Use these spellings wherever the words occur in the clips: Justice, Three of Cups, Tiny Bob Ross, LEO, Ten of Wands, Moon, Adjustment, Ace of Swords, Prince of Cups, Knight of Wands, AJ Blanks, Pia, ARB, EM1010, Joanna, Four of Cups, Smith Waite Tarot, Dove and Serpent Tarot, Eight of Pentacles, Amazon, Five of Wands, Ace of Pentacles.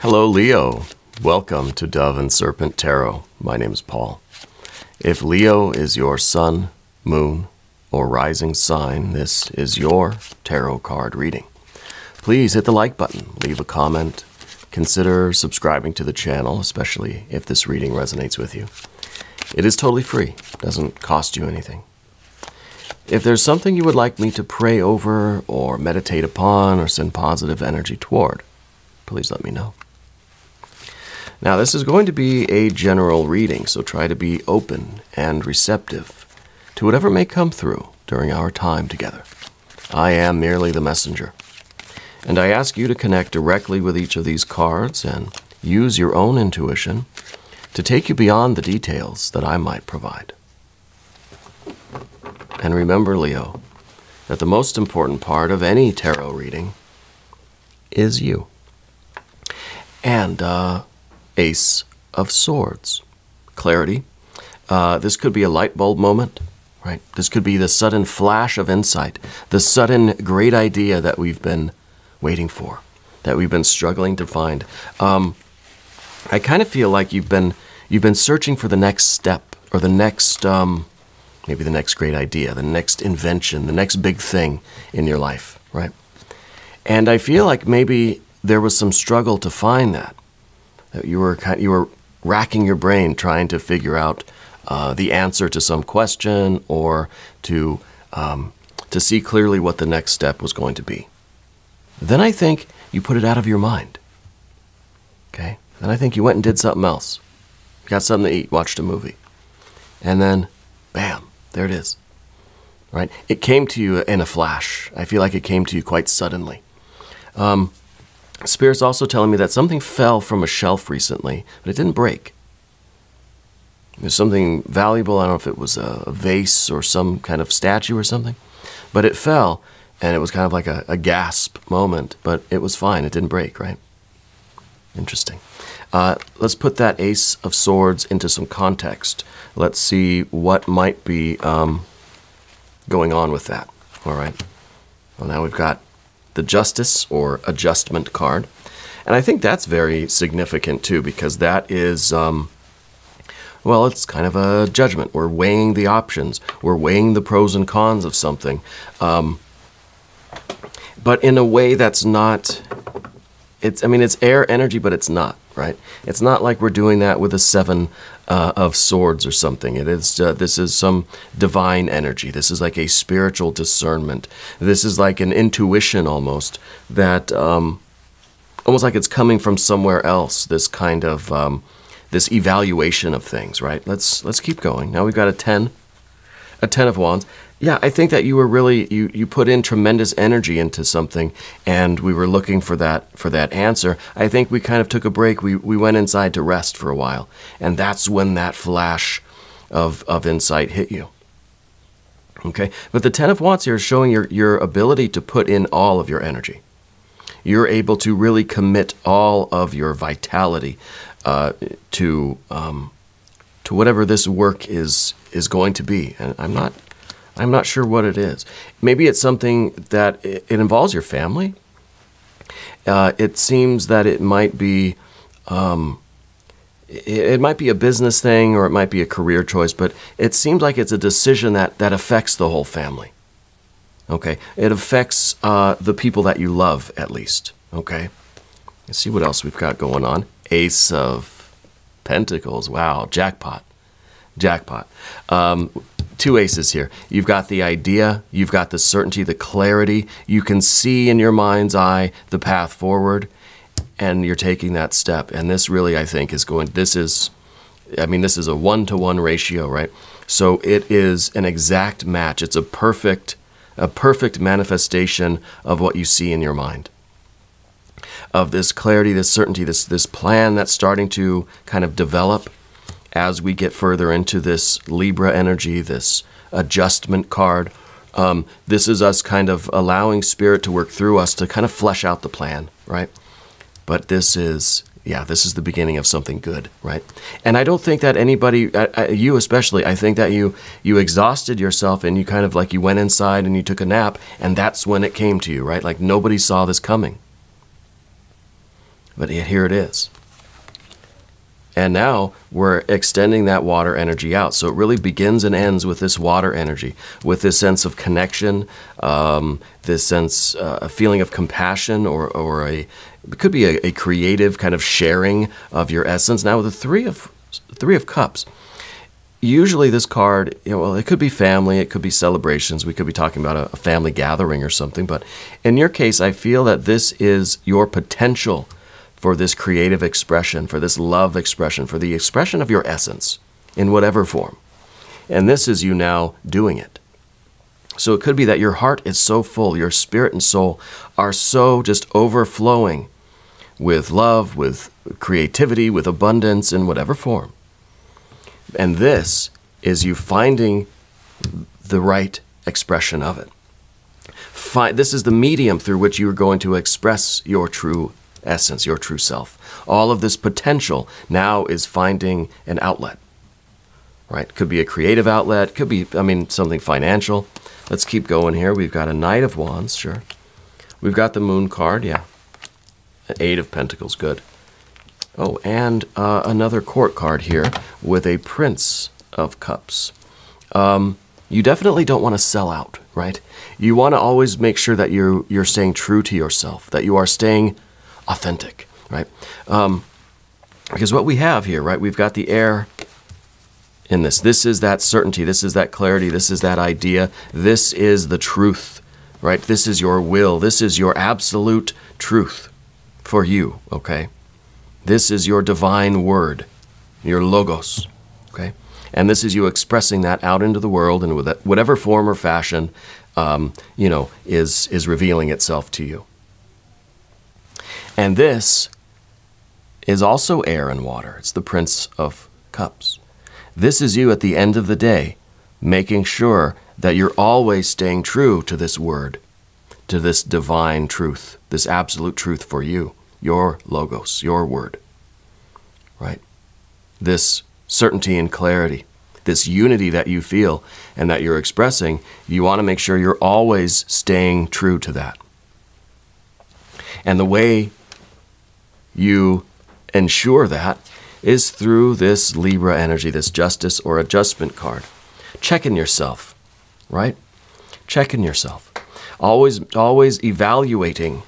Hello, Leo. Welcome to Dove and Serpent Tarot. My name is Paul. If Leo is your sun, moon, or rising sign, this is your tarot card reading. Please hit the like button, leave a comment, consider subscribing to the channel, especially if this reading resonates with you. It is totally free, doesn't cost you anything. If there's something you would like me to pray over or meditate upon or send positive energy toward, please let me know. Now, this is going to be a general reading, so try to be open and receptive to whatever may come through during our time together. I am merely the messenger, and I ask you to connect directly with each of these cards and use your own intuition to take you beyond the details that I might provide. And remember, Leo, that the most important part of any tarot reading is you. And, Ace of Swords. Clarity. This could be a light bulb moment, right? This could be the sudden flash of insight, the sudden great idea that we've been waiting for, that we've been struggling to find. I kind of feel like you've been searching for the next step or the next, maybe the next great idea, the next invention, the next big thing in your life, right? And I feel like maybe there was some struggle to find that. You were racking your brain trying to figure out the answer to some question or to see clearly what the next step was going to be. Then I think you put it out of your mind. Okay? Then I think you went and did something else. Got something to eat, watched a movie. And then, bam, there it is. Right? It came to you in a flash. I feel like it came to you quite suddenly. Spirit's also telling me that something fell from a shelf recently, but it didn't break. There's something valuable. I don't know if it was a vase or some kind of statue or something, but it fell, and it was kind of like a gasp moment, but it was fine. It didn't break, right? Interesting. Let's put that Ace of Swords into some context. Let's see what might be going on with that. All right. Well, now we've got the Justice or Adjustment card. And I think that's very significant too, because that is, well, it's kind of a judgment. We're weighing the options. We're weighing the pros and cons of something. But in a way that's not, I mean, it's air energy, but it's not, right? It's not like we're doing that with a seven of swords or something. It is, this is some divine energy. This is like a spiritual discernment. This is like an intuition almost that, almost like it's coming from somewhere else, this kind of, this evaluation of things, right? Let's keep going. Now we've got a 10 of Wands. Yeah, I think that you were really, you put in tremendous energy into something and we were looking for that answer. I think we kind of took a break. We went inside to rest for a while. And that's when that flash of insight hit you. Okay, but the 10 of Wands here is showing your ability to put in all of your energy. You're able to really commit all of your vitality to whatever this work is going to be. And I'm not sure what it is. Maybe it's something that it involves your family. It seems that it might be it might be a business thing or it might be a career choice, but it seems like it's a decision that affects the whole family. Okay, it affects the people that you love, at least. Okay, let's see what else we've got going on. Ace of Pentacles. Wow, jackpot. Jackpot. Two aces here. You've got the idea, you've got the certainty, the clarity. You can see in your mind's eye the path forward, and you're taking that step. And this really, I think, is going, this is a 1-to-1 ratio, right? So it is an exact match. It's a perfect manifestation of what you see in your mind, of this clarity, this certainty, this plan that's starting to kind of develop as we get further into this Libra energy, this adjustment card. This is us kind of allowing Spirit to work through us to kind of flesh out the plan, right? But this is, yeah, this is the beginning of something good, right? And I don't think that anybody, you especially, I think that you exhausted yourself and you kind of like you went inside and you took a nap and that's when it came to you, right? Like nobody saw this coming. but yet here it is. And now we're extending that water energy out. So it really begins and ends with this water energy, with this sense of connection, this sense, a feeling of compassion, or it could be a creative kind of sharing of your essence. Now with the Three of Cups, usually this card, you know, well, it could be family, it could be celebrations, we could be talking about a family gathering or something, but in your case, I feel that this is your potential for this creative expression, for this love expression, for the expression of your essence in whatever form. And this is you now doing it. So it could be that your heart is so full, your spirit and soul are so just overflowing with love, with creativity, with abundance in whatever form. And this is you finding the right expression of it. This is the medium through which you are going to express your true essence, your true self. All of this potential now is finding an outlet, right? Could be a creative outlet, could be, I mean, something financial. Let's keep going here. We've got a Knight of Wands, sure. We've got the Moon card, yeah. An Eight of Pentacles, good. Oh, and another Court card here with a Prince of Cups. You definitely don't want to sell out, right? You want to always make sure that you're staying true to yourself, that you are staying authentic, right? Because what we have here, right, we've got the air in this. This is that certainty. This is that clarity. This is that idea. This is the truth, right? This is your will. This is your absolute truth for you, okay? This is your divine word, your logos, okay? And this is you expressing that out into the world and with whatever form or fashion, you know, is revealing itself to you. And this is also air and water. It's the Prince of Cups. This is you at the end of the day, making sure that you're always staying true to this word, to this divine truth, this absolute truth for you, your logos, your word, right? This certainty and clarity, this unity that you feel and that you're expressing, you want to make sure you're always staying true to that. And the way you ensure that is through this Libra energy, this Justice or Adjustment card. Check in yourself, right? Check in yourself. Always evaluating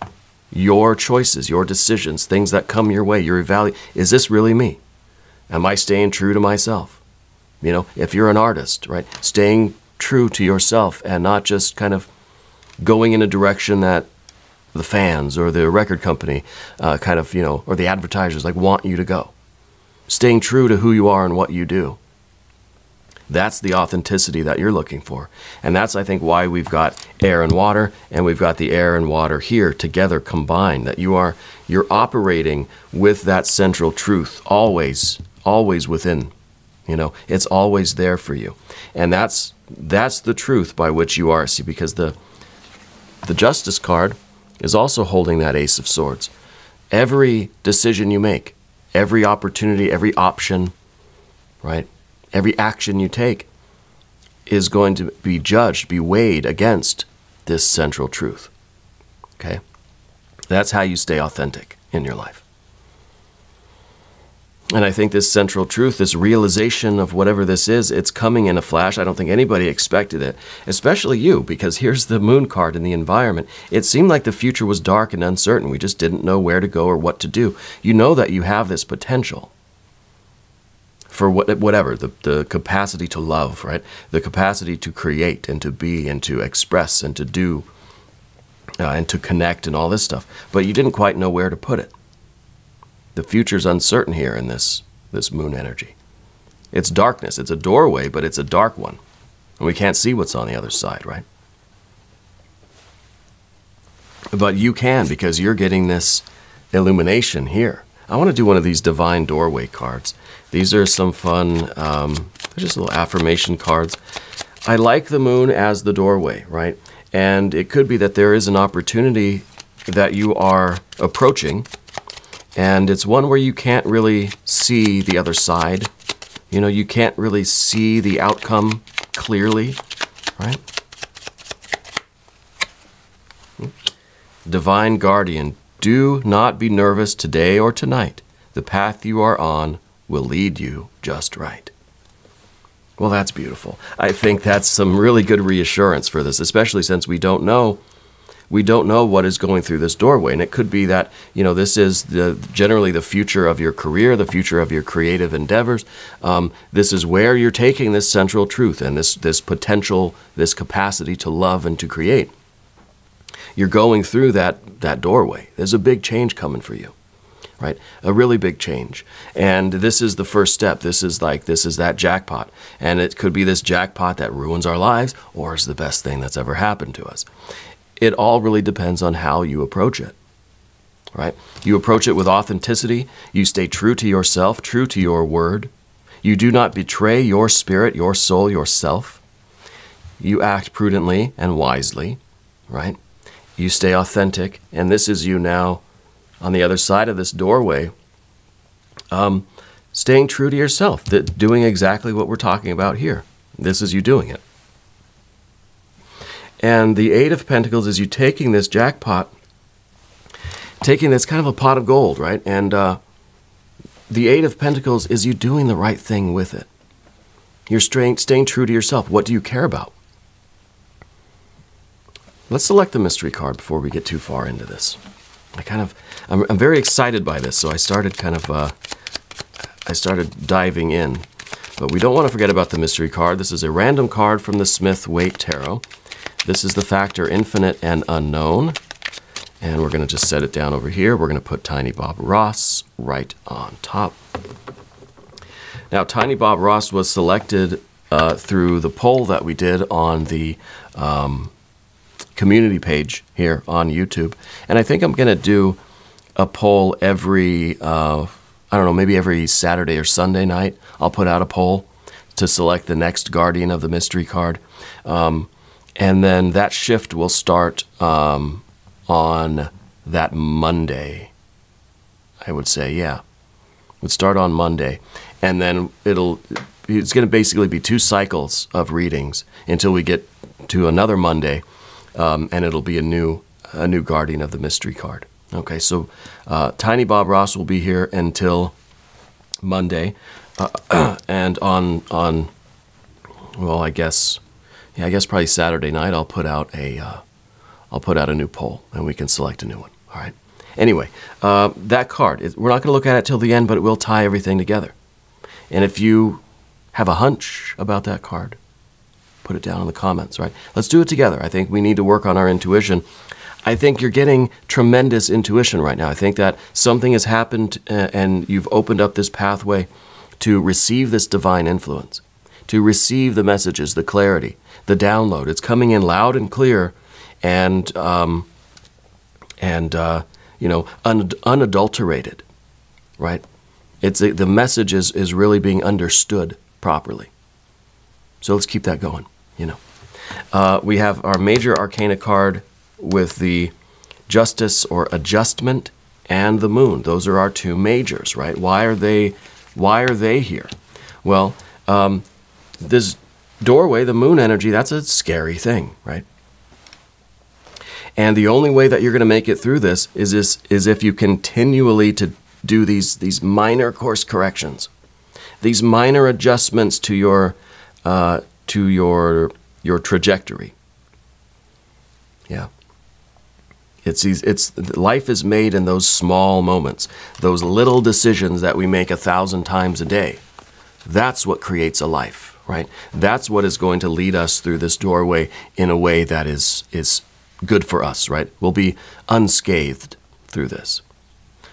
your choices, your decisions, things that come your way. You're evaluating, is this really me? Am I staying true to myself? You know, if you're an artist, right? Staying true to yourself and not just kind of going in a direction that the fans or the record company kind of, you know, or the advertisers like want you to go. Staying true to who you are and what you do. That's the authenticity that you're looking for. And that's, I think, why we've got air and water, and we've got the air and water here together combined, that you're operating with that central truth always within, you know, it's always there for you. And that's the truth by which you are, see, because the Justice card is also holding that Ace of Swords. Every decision you make, every opportunity, every option, right? Every action you take is going to be judged, be weighed against this central truth, okay? That's how you stay authentic in your life. And I think this central truth, this realization of whatever this is, it's coming in a flash. I don't think anybody expected it, especially you, because here's the Moon card in the environment. It seemed like the future was dark and uncertain. We just didn't know where to go or what to do. You know that you have this potential for whatever, the capacity to love, right? The capacity to create and to be and to express and to do and to connect and all this stuff. But you didn't quite know where to put it. The future's uncertain here in this Moon energy. It's darkness. It's a doorway, but it's a dark one. And we can't see what's on the other side, right? But you can, because you're getting this illumination here. I want to do one of these divine doorway cards. These are some fun, just little affirmation cards. I like the Moon as the doorway, right? And it could be that there is an opportunity that you are approaching, and it's one where you can't really see the other side. You know, you can't really see the outcome clearly, right? Divine Guardian, Do not be nervous today or tonight. The path you are on will lead you just right. Well, that's beautiful. I think that's some really good reassurance for this, especially since we don't know what is going through this doorway. And it could be that, you know, this is generally the future of your career, the future of your creative endeavors. This is where you're taking this central truth and this potential, this capacity to love and to create. You're going through that doorway. There's a big change coming for you, right? A really big change. And this is the first step. This is that jackpot. And it could be this jackpot that ruins our lives or is the best thing that's ever happened to us. It all really depends on how you approach it, right? You approach it with authenticity. You stay true to yourself, true to your word. You do not betray your spirit, your soul, yourself. You act prudently and wisely, right? You stay authentic. And this is you now on the other side of this doorway, staying true to yourself, doing exactly what we're talking about here. This is you doing it. And the Eight of Pentacles is you taking this jackpot, taking this kind of a pot of gold, right? And the Eight of Pentacles is you doing the right thing with it. You're staying true to yourself. What do you care about? Let's select the mystery card before we get too far into this. I'm very excited by this, so I started I started diving in. But we don't want to forget about the mystery card. This is a random card from the Smith Waite Tarot. This is the factor infinite and unknown. And we're going to just set it down over here. We're going to put Tiny Bob Ross right on top. Now, Tiny Bob Ross was selected through the poll that we did on the community page here on YouTube. And I think I'm going to do a poll every, I don't know, maybe every Saturday or Sunday night. I'll put out a poll to select the next guardian of the mystery card. And then that shift will start on that Monday, I would say, yeah. It would start on Monday. And then it's going to basically be 2 cycles of readings until we get to another Monday, and it'll be a new guardian of the mystery card. Okay, so Tiny Bob Ross will be here until Monday, and on well, I guess. Yeah, I guess probably Saturday night I'll put out a new poll and we can select a new one. All right. Anyway, that card, we're not going to look at it till the end, but it will tie everything together. And if you have a hunch about that card, put it down in the comments. Right? Let's do it together. I think we need to work on our intuition. I think you're getting tremendous intuition right now. I think that something has happened and you've opened up this pathway to receive this divine influence, to receive the messages, the clarity, the download. It's coming in loud and clear and, you know, unadulterated, right? The message is really being understood properly. So let's keep that going, you know. We have our major arcana card with the Justice or Adjustment and the Moon. Those are our 2 majors, right? Why are they here? Well, this doorway, the moon energy, that's a scary thing, right? And the only way that you're going to make it through this is if you continually to do these minor course corrections, these minor adjustments to your trajectory. Yeah. Life is made in those small moments, those little decisions that we make 1,000 times a day. That's what creates a life. Right? That's what is going to lead us through this doorway in a way that is good for us, right? We'll be unscathed through this.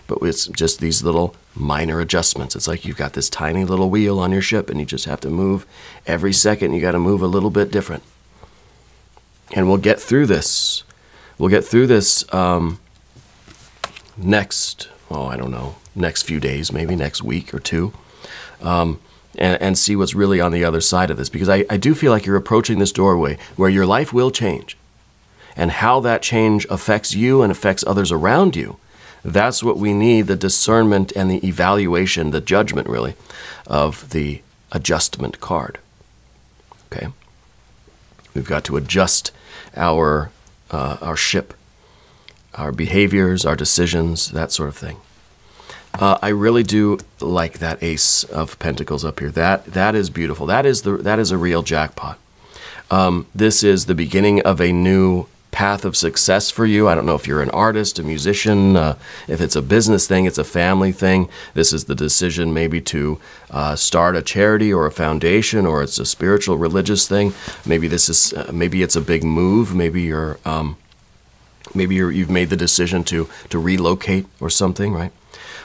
But it's just these little minor adjustments. It's like you've got this tiny little wheel on your ship and you just have to move every second. You got to move a little bit different. And we'll get through this. We'll get through this next few days, maybe next week or 2. And see what's really on the other side of this. Because I do feel like you're approaching this doorway where your life will change. And how that change affects you and affects others around you, that's what we need, the discernment and the evaluation, the judgment really, of the adjustment card. Okay? We've got to adjust our ship our behaviors, our decisions, that sort of thing. I really do like that Ace of Pentacles up here. That is beautiful. That is a real jackpot. This is the beginning of a new path of success for you. I don't know if you're an artist, a musician, if it's a business thing, it's a family thing. This is the decision maybe to start a charity or a foundation, or it's a spiritual, religious thing. Maybe this is maybe it's a big move. Maybe you're you've made the decision to relocate or something, right?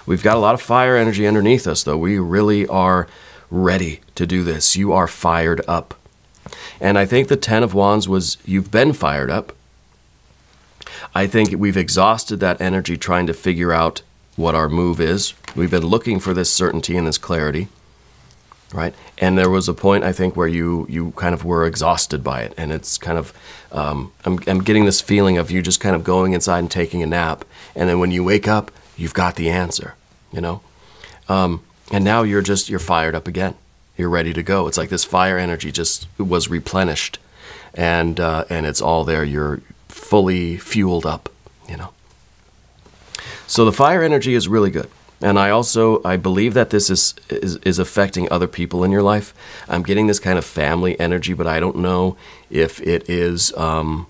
We've got a lot of fire energy underneath us, though. We really are ready to do this. You are fired up. And I think the Ten of Wands was, you've been fired up. I think we've exhausted that energy trying to figure out what our move is. We've been looking for this certainty and this clarity, right? And there was a point, I think, where you kind of were exhausted by it. And it's kind of, I'm getting this feeling of you just kind of going inside and taking a nap. And then when you wake up, you've got the answer, you know? And now you're fired up again. You're ready to go. It's like this fire energy just was replenished, and it's all there. You're fully fueled up, you know. So the fire energy is really good. And I believe that this is affecting other people in your life. I'm getting this kind of family energy, but I don't know if it is, I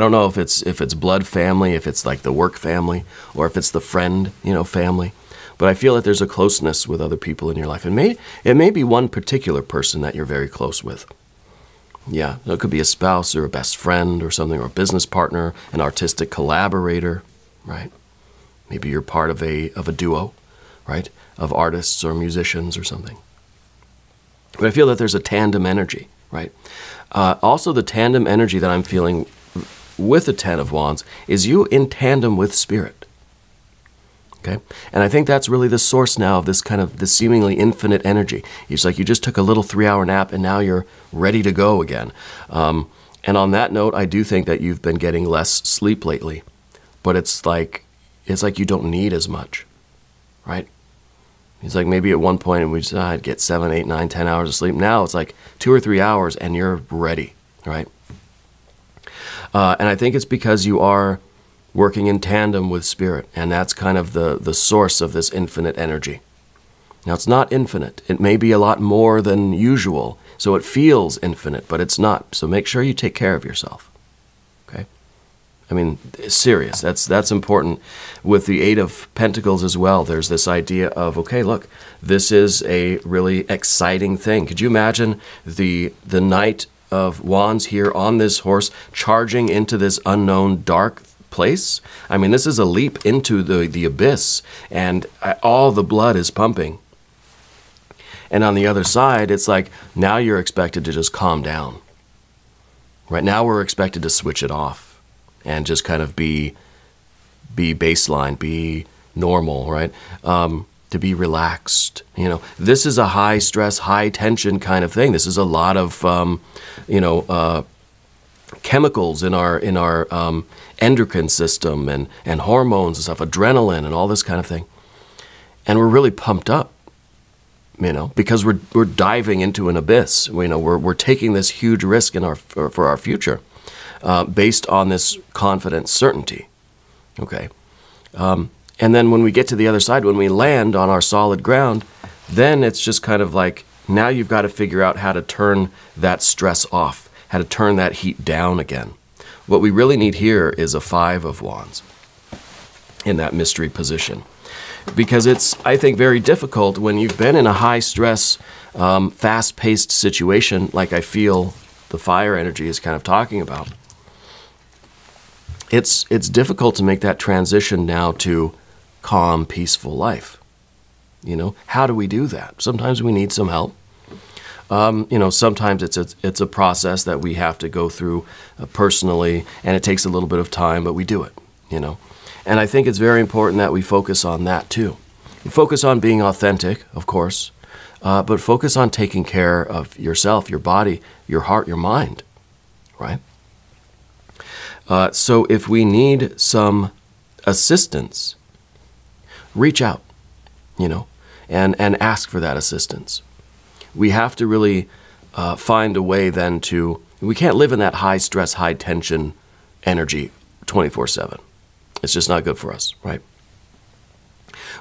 don't know if it's blood family, if it's like the work family, or if it's the friend, you know, family. But I feel that there's a closeness with other people in your life. It may be one particular person that you're very close with. Yeah, it could be a spouse or a best friend or something, or a business partner, an artistic collaborator, right? Maybe you're part of a duo, right? Of artists or musicians or something. But I feel that there's a tandem energy, right? Also, the tandem energy that I'm feeling with the Ten of Wands is you in tandem with Spirit. Okay? And I think that's really the source now of this seemingly infinite energy. It's like you just took a little 3-hour nap and now you're ready to go again. And on that note, I do think that you've been getting less sleep lately, but it's like you don't need as much, right? It's like maybe at one point I'd get 7, 8, 9, 10 hours of sleep. Now it's like 2 or 3 hours and you're ready, right? And I think it's because you are working in tandem with Spirit, and that's kind of the source of this infinite energy. Now, it's not infinite. It may be a lot more than usual, so it feels infinite, but it's not. So make sure you take care of yourself, okay? I mean, it's serious. That's important. With the Eight of Pentacles as well, there's this idea of, okay, look, this is a really exciting thing. Could you imagine the Knight of Wands here on this horse charging into this unknown dark place? I mean, this is a leap into the abyss, and all the blood is pumping. And on the other side, it's like, now you're expected to just calm down. Right now we're expected to switch it off and just kind of be baseline, be normal, right? To be relaxed, you know. This is a high stress, high tension kind of thing. This is a lot of, chemicals in our endocrine system and hormones and stuff, adrenaline and all this kind of thing, and we're really pumped up, you know, because we're diving into an abyss. You know, we're taking this huge risk for our future, based on this confident certainty. Okay, and then when we get to the other side, when we land on our solid ground, then it's just kind of like, now you've got to figure out how to turn that stress off, how to turn that heat down again. What we really need here is a 5 of Wands in that mystery position, because it's, I think, very difficult when you've been in a high stress, fast-paced situation, like I feel the fire energy is kind of talking about. It's difficult to make that transition now to calm, peaceful life. You know, how do we do that? Sometimes we need some help. You know, sometimes it's a process that we have to go through personally, and it takes a little bit of time, but we do it, you know. And I think it's very important that we focus on that too. We focus on being authentic, of course, but focus on taking care of yourself, your body, your heart, your mind, right? So if we need some assistance, reach out, you know, and ask for that assistance. We have to really find a way then we can't live in that high stress, high tension energy 24/7. It's just not good for us, right?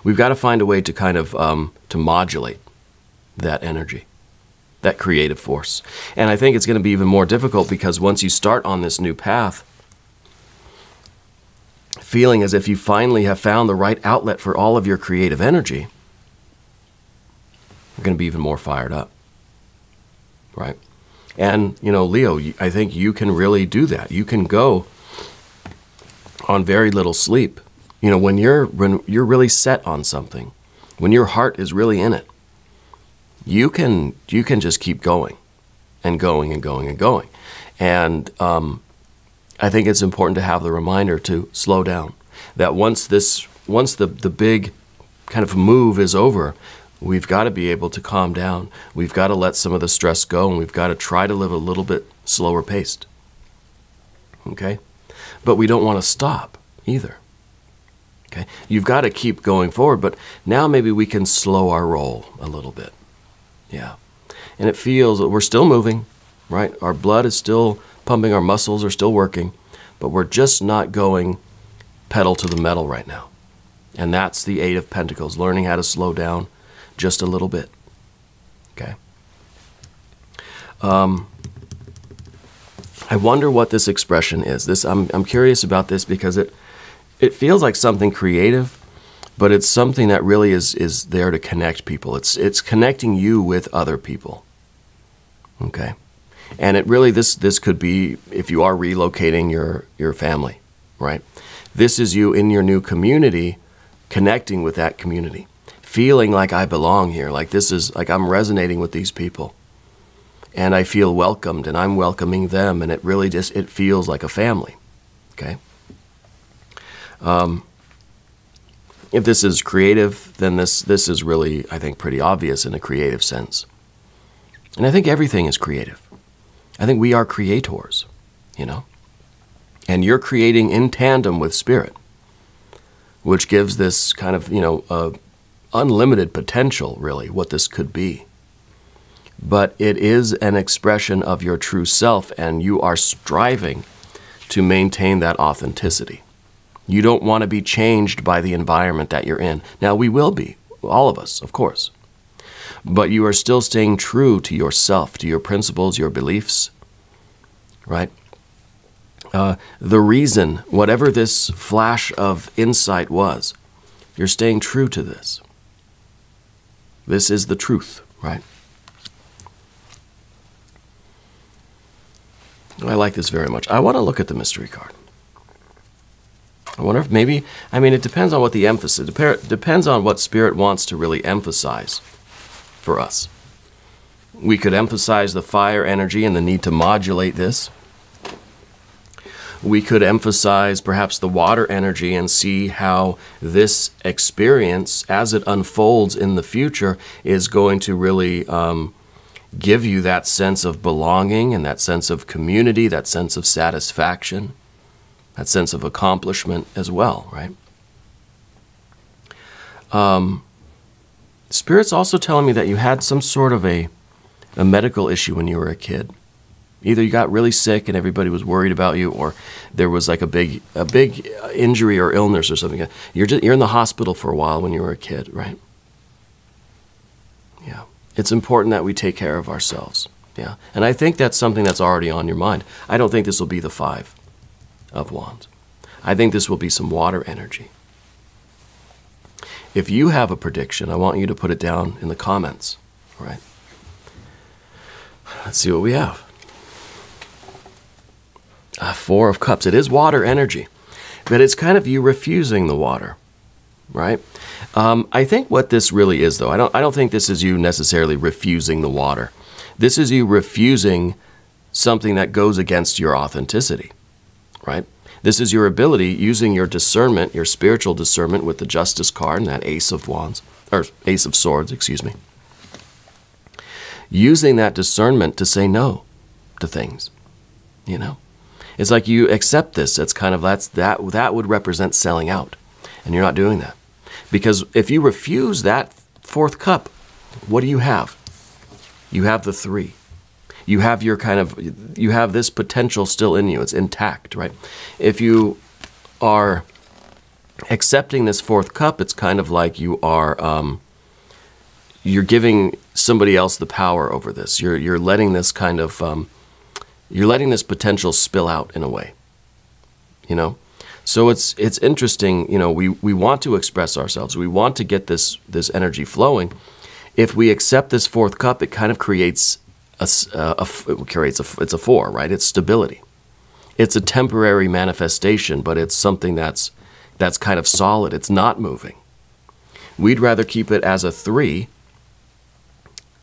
We've got to find a way to kind of to modulate that energy, that creative force. And I think it's going to be even more difficult because once you start on this new path, feeling as if you finally have found the right outlet for all of your creative energy, you're going to be even more fired up, right? And, you know, Leo, I think you can really do that. You can go on very little sleep. You know, when you're really set on something, when your heart is really in it, you can just keep going and going and going and going. And I think it's important to have the reminder to slow down, that once the big kind of move is over, we've got to be able to calm down. We've got to let some of the stress go, and we've got to try to live a little bit slower paced. Okay? But we don't want to stop either. Okay? You've got to keep going forward, but now maybe we can slow our roll a little bit. Yeah. And it feels that we're still moving, right? Our blood is still pumping, our muscles are still working, but we're just not going pedal to the metal right now. And that's the Eight of Pentacles, learning how to slow down just a little bit. Okay. I wonder what this expression is. This I'm curious about this because it feels like something creative, but it's something that really is there to connect people. It's connecting you with other people. Okay. And it really, this could be if you are relocating your family, right? This is you in your new community, connecting with that community, feeling like I belong here, like this is, like I'm resonating with these people, and I feel welcomed, and I'm welcoming them, and it really just, it feels like a family, okay? If this is creative, then this is really, I think, pretty obvious in a creative sense. And I think everything is creative. I think we are creators, you know, and you're creating in tandem with spirit, which gives this kind of, you know, unlimited potential, really, what this could be. But it is an expression of your true self, and you are striving to maintain that authenticity. You don't want to be changed by the environment that you're in. Now, we will be, all of us, of course. But you are still staying true to yourself, to your principles, your beliefs, right? The reason, whatever this flash of insight was, you're staying true to this. This is the truth, right? I like this very much. I want to look at the mystery card. I wonder if maybe, I mean, it depends on what the emphasis, it depends on what Spirit wants to really emphasize for us. We could emphasize the fire energy and the need to modulate this. We could emphasize perhaps the water energy and see how this experience, as it unfolds in the future, is going to really give you that sense of belonging and that sense of community, that sense of satisfaction, that sense of accomplishment as well, right? Spirit's also telling me that you had some sort of a medical issue when you were a kid. Either you got really sick and everybody was worried about you, or there was like a big injury or illness or something. You're in the hospital for a while when you were a kid, right? Yeah. It's important that we take care of ourselves. Yeah. And I think that's something that's already on your mind. I don't think this will be the Five of Wands. I think this will be some water energy. If you have a prediction, I want you to put it down in the comments, all right? Let's see what we have. Four of Cups. It is water energy, but it's kind of you refusing the water, right? I think what this really is, though, I don't think this is you necessarily refusing the water. This is you refusing something that goes against your authenticity, right? This is your ability, using your discernment, your spiritual discernment with the Justice card and that Ace of Wands, or Ace of Swords, excuse me. Using that discernment to say no to things, you know? It's like you accept this. It's kind of, that would represent selling out. And you're not doing that. Because if you refuse that fourth cup, what do you have? You have the three. You have your kind of, you have this potential still in you. It's intact, right? If you are accepting this fourth cup, it's kind of like you are, you're giving somebody else the power over this. You're letting this kind of, you're letting this potential spill out in a way, you know? So it's interesting, you know, we want to express ourselves. We want to get this energy flowing. If we accept this fourth cup, it kind of creates it's a four, right? It's stability. It's a temporary manifestation, but it's something that's kind of solid. It's not moving. We'd rather keep it as a three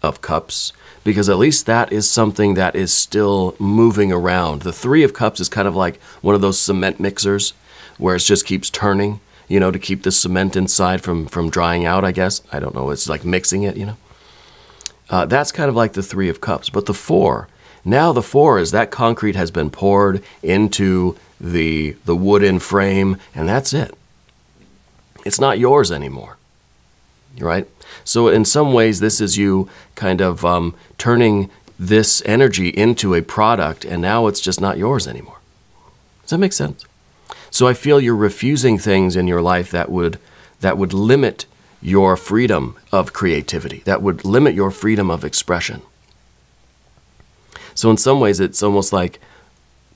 of cups, because at least that is something that is still moving around. The three of cups is kind of like one of those cement mixers where it just keeps turning, you know, to keep the cement inside from drying out, I guess. I don't know. It's like mixing it, you know. That's kind of like the three of cups. But the four, now the four is that concrete has been poured into the wooden frame, and that's it. It's not yours anymore, right? So in some ways, this is you kind of turning this energy into a product, and now it's just not yours anymore. Does that make sense? So I feel you're refusing things in your life that would limit your freedom of creativity, that would limit your freedom of expression. So in some ways, it's almost like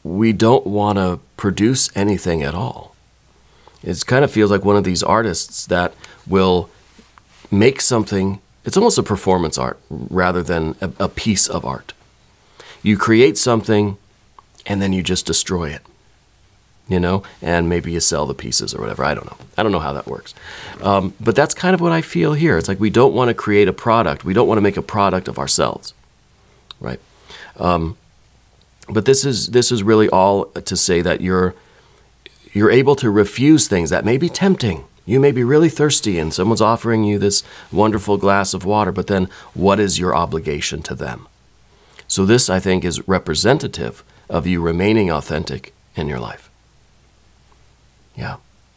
we don't want to produce anything at all. It kind of feels like one of these artists that will make something. It's almost a performance art rather than a piece of art. You create something and then you just destroy it, you know, and maybe you sell the pieces or whatever. I don't know. I don't know how that works. But that's kind of what I feel here. It's like we don't want to create a product. We don't want to make a product of ourselves, right? But this is really all to say that you're able to refuse things that may be tempting. You may be really thirsty and someone's offering you this wonderful glass of water, but then what is your obligation to them? So this, I think, is representative of you remaining authentic in your life. Yeah,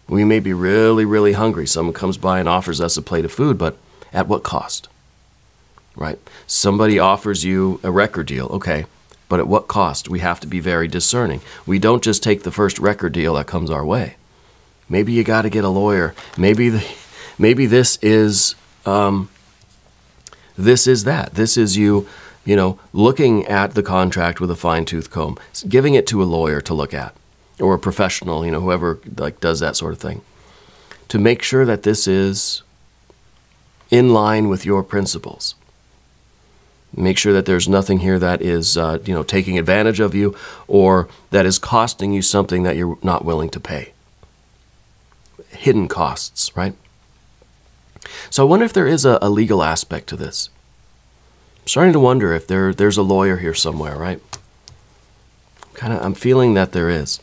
we may be really, really hungry. Someone comes by and offers us a plate of food, but at what cost, right? Somebody offers you a record deal, okay, but at what cost? We have to be very discerning. We don't just take the first record deal that comes our way. Maybe you got to get a lawyer. Maybe this is that. This is you, you know, looking at the contract with a fine-tooth comb, giving it to a lawyer to look at, or a professional, you know, whoever like does that sort of thing, to make sure that this is in line with your principles. Make sure that there's nothing here that is, you know, taking advantage of you or that is costing you something that you're not willing to pay. Hidden costs, right? So I wonder if there is a legal aspect to this. I'm starting to wonder if there's a lawyer here somewhere, right? I'm feeling that there is.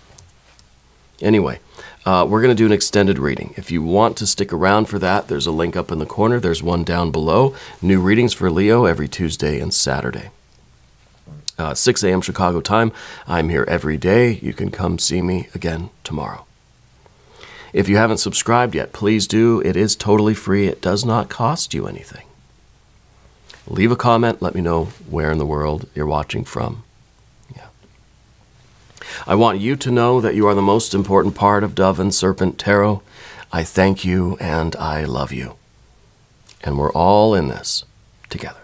Anyway, we're going to do an extended reading. If you want to stick around for that, there's a link up in the corner. There's one down below. New readings for Leo every Tuesday and Saturday. 6 a.m. Chicago time. I'm here every day. You can come see me again tomorrow. If you haven't subscribed yet, please do. It is totally free. It does not cost you anything. Leave a comment. Let me know where in the world you're watching from. I want you to know that you are the most important part of Dove and Serpent Tarot. I thank you and I love you. And we're all in this together.